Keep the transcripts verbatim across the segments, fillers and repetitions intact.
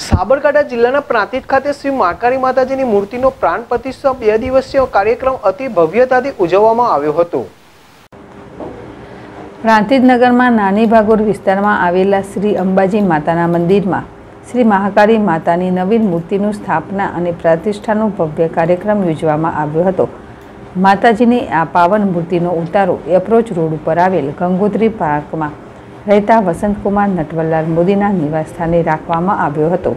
साबरकांठा जिल्लाना प्रांतिज खाते श्री महाकाली माताजीनी मूर्तिनो प्राण प्रतिष्ठा बे दिवसीय कार्यक्रम अति भव्यताथी उजववामां आव्यो हतो। प्रांतिज नगरमां नानी भागोर विस्तारमां आवेला श्री अंबाजी माताना मंदिरमां श्री महाकाली मातानी नवीन मूर्तिनु स्थापना अने प्रतिष्ठानो भव्य कार्यक्रम योजवामां आव्यो हतो। माताजीनी आ पावन मूर्तिनो उतारो एप्रोच रोड पर आवेल गंगोत्री पार्कमां रहता वसंत कुमार नटवरलाल मोदीना निवासस्थाने राखवामां आव्यो हतो।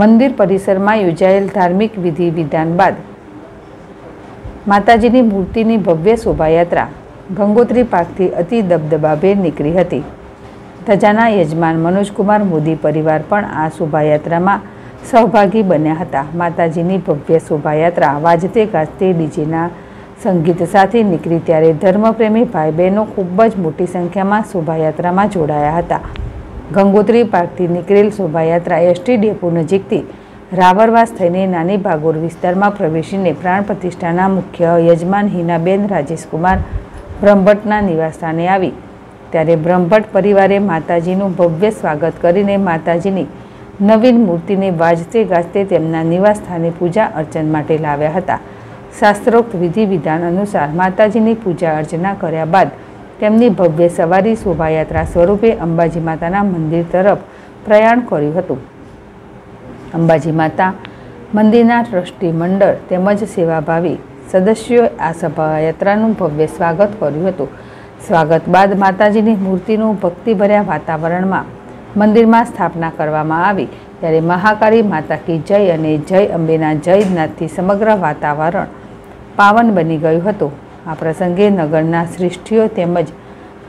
मंदिर परिसरमां योजायेल धार्मिक विधि विधान बाद माताजीनी मूर्तिनी भव्य शोभायात्रा गंगोत्री पार्कथी अति दबदबाभेर निकळी हती। तजाना यजमान मनोज कुमार मोदी परिवार पण आ शोभायात्रामां सहभागी बन्या हता। माताजीनी भव्य शोभायात्रा वाजते गाजते डीजेना संगीत साथे निकली त्यारे धर्मप्रेमी भाई बहनों खूब ज मोटी संख्या में शोभायात्रा में जोड़ाया था। गंगोत्री पार्कथी निकलेल शोभायात्रा एस टी डेपो नजीकथी रावरवास थईने नानी भागोर विस्तार में प्रवेशीने प्राण प्रतिष्ठाना मुख्य यजमान हिनाबेन राजेश कुमार ब्रह्मभट्टना निवासस्थाने आवी त्यारे ब्रह्मभट्ट परिवारे माताजीनुं भव्य स्वागत करीने माताजीनी नवीन मूर्तिने वाजते गाजते तेमना निवासस्थाने पूजा अर्चन माटे लाव्या हता। शास्त्रोक्त विधि विधान अनुसार माताजीनी पूजा अर्चना कर्या बाद तेमनी भव्य सवारी शोभायात्रा स्वरूपे अंबाजी माताना मंदिर तरफ प्रयाण कर्युं हतुं। अंबाजी माता मंदिरना ट्रस्टी मंडळ तेमज सेवाभावी सदस्योए आ शोभायात्रानुं भव्य स्वागत कर्युं हतुं। स्वागत बाद माताजीनी मूर्तिनुं भक्तिभर्या वातावरणमां मंदिरमां स्थापना करवामां आवी त्यारे महाकाली माता की जय अने जय अंबेना जयनाथथी समग्र वातावरण पावन बनी गयुं हतुं। आ प्रसंगे नगरना श्रेष्ठीओ तेमज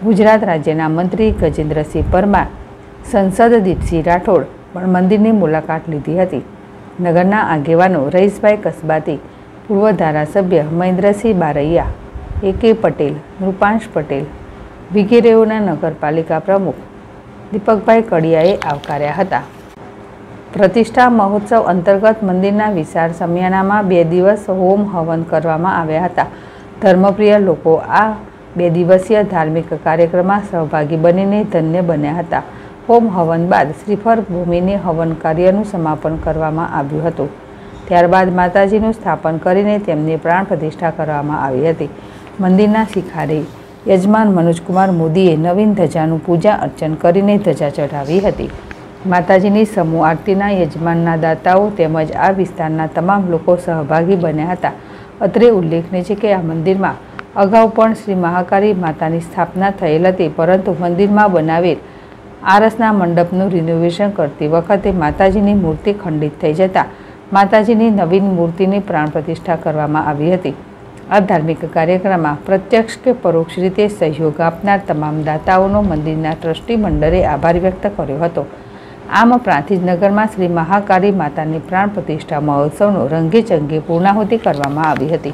गुजरात राज्यना मंत्री गजेन्द्र सिंह परमार संसद दीपसिंह राठोड पण मंदिरनी मुलाकात लीधी हती। नगरना आगेवानो रईसभाई कसबाती पूर्व धारासभ्य महेन्द्र सिंह बारैया ए के पटेल रूपांश पटेल वगैरेओना नगरपालिका प्रमुख दीपक भाई कड़ियाए आवकार्या हता। प्रतिष्ठा महोत्सव अंतर्गत मंदिरना विशाल समियानामां बे दिवस होम हवन करवामां आव्या हता। धर्मप्रिय लोको आ बे दिवसीय धार्मिक कार्यक्रममां सहभागी बनीने धन्य बन्या हता। होम हवन बाद श्रीफर भूमिने हवन कार्यनुं समापन करवामां आव्युं हतुं। त्यारबाद माताजीनुं स्थापन करीने तेमनी प्राण प्रतिष्ठा करवामां आवी हती। मंदिरना शिखारी यजमान मनोज कुमार मोदीए नवीन धजानुं पूजा अर्चन करीने धजा चढ़ावी हती। माताजीनी समूह आरतीना यजमानना दाताओ तेमज आ विस्तारना तमाम लोको सहभागी बन्या हता। अत्रे उल्लेखनीय छे के आ मंदिर में अगाऊ पण श्री महाकाली मातानी स्थापना थयेल हती, परंतु मंदिर में बनावेल आरसना मंडपनुं रिनोवेशन करती वखते माताजीनी मूर्ति खंडित थई जता माताजीनी नवीन मूर्तिनी प्राण प्रतिष्ठा करवामां आवी हती। आ धार्मिक कार्यक्रम में प्रत्यक्ष के परोक्ष रीते सहयोग आपनार तमाम दाताओनो मंदिरना ट्रस्टी मंडळे आभार व्यक्त कर्यो हतो। आम प्रांतिज नगर में श्री महाकाली माता ने प्राण प्रतिष्ठा महोत्सव रंगेचंगे पूर्णाहुति करवामां आवी हती।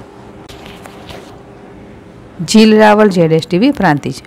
Jeel Raval Z S TV Prantij.